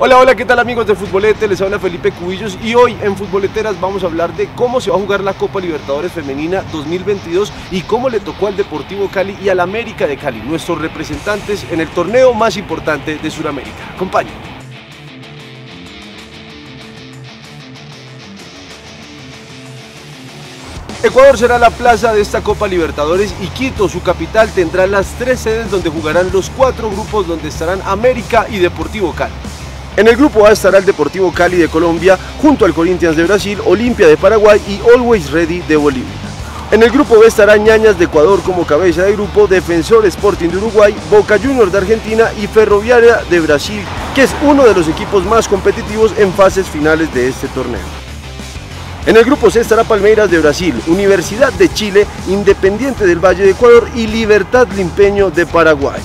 Hola, hola, ¿qué tal amigos de Futbolete? Les habla Felipe Cubillos y hoy en Futboleteras vamos a hablar de cómo se va a jugar la Copa Libertadores Femenina 2022 y cómo le tocó al Deportivo Cali y al América de Cali, nuestros representantes en el torneo más importante de Sudamérica. Acompáñenme. Ecuador será la plaza de esta Copa Libertadores y Quito, su capital, tendrá las tres sedes donde jugarán los cuatro grupos donde estarán América y Deportivo Cali. En el grupo A estará el Deportivo Cali de Colombia junto al Corinthians de Brasil, Olimpia de Paraguay y Always Ready de Bolivia. En el grupo B estará Ñañas de Ecuador como cabeza de grupo, Defensores Sporting de Uruguay, Boca Juniors de Argentina y Ferroviaria de Brasil, que es uno de los equipos más competitivos en fases finales de este torneo. En el grupo C estará Palmeiras de Brasil, Universidad de Chile, Independiente del Valle de Ecuador y Libertad Limpeño de Paraguay.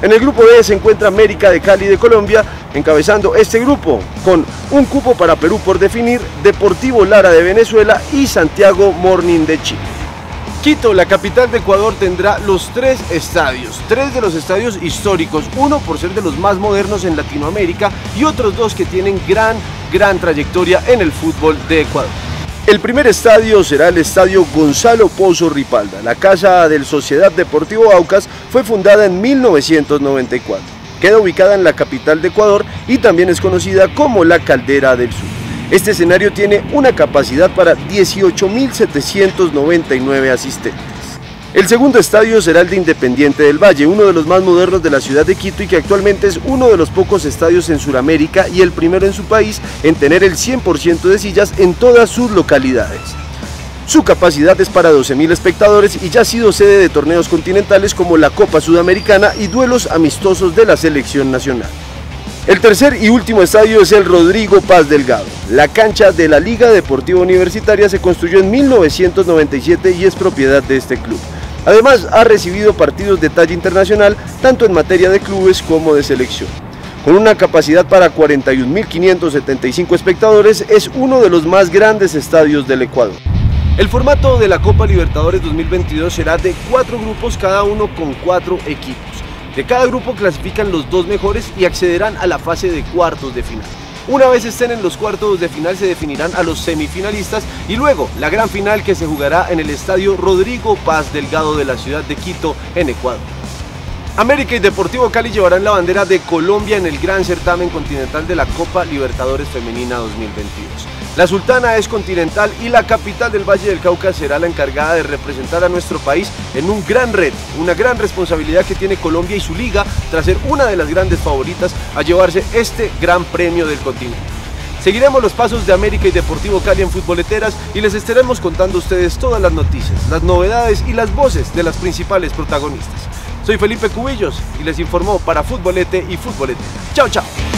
En el grupo D se encuentra América de Cali de Colombia, encabezando este grupo con un cupo para Perú por definir, Deportivo Lara de Venezuela y Santiago Morning de Chile. Quito, la capital de Ecuador, tendrá los tres de los estadios históricos, uno por ser de los más modernos en Latinoamérica y otros dos que tienen gran trayectoria en el fútbol de Ecuador. El primer estadio será el Estadio Gonzalo Pozo Ripalda. La casa del Sociedad Deportivo Aucas fue fundada en 1994. Queda ubicada en la capital de Ecuador y también es conocida como la Caldera del Sur. Este escenario tiene una capacidad para 18.799 asistentes. El segundo estadio será el de Independiente del Valle, uno de los más modernos de la ciudad de Quito y que actualmente es uno de los pocos estadios en Sudamérica y el primero en su país en tener el 100% de sillas en todas sus localidades. Su capacidad es para 12.000 espectadores y ya ha sido sede de torneos continentales como la Copa Sudamericana y duelos amistosos de la selección nacional. El tercer y último estadio es el Rodrigo Paz Delgado. La cancha de la Liga Deportiva Universitaria se construyó en 1997 y es propiedad de este club. Además, ha recibido partidos de talla internacional, tanto en materia de clubes como de selección. Con una capacidad para 41.575 espectadores, es uno de los más grandes estadios del Ecuador. El formato de la Copa Libertadores 2022 será de 4 grupos, cada uno con 4 equipos. De cada grupo clasifican los dos mejores y accederán a la fase de cuartos de final. Una vez estén en los cuartos de final se definirán a los semifinalistas y luego la gran final que se jugará en el estadio Rodrigo Paz Delgado de la ciudad de Quito, en Ecuador. América y Deportivo Cali llevarán la bandera de Colombia en el gran certamen continental de la Copa Libertadores Femenina 2022. La Sultana es continental y la capital del Valle del Cauca será la encargada de representar a nuestro país en un gran reto, una gran responsabilidad que tiene Colombia y su liga tras ser una de las grandes favoritas a llevarse este gran premio del continente. Seguiremos los pasos de América y Deportivo Cali en Futboleteras y les estaremos contando a ustedes todas las noticias, las novedades y las voces de las principales protagonistas. Soy Felipe Cubillos y les informó para Futbolete y Futbolete. Chao, chao.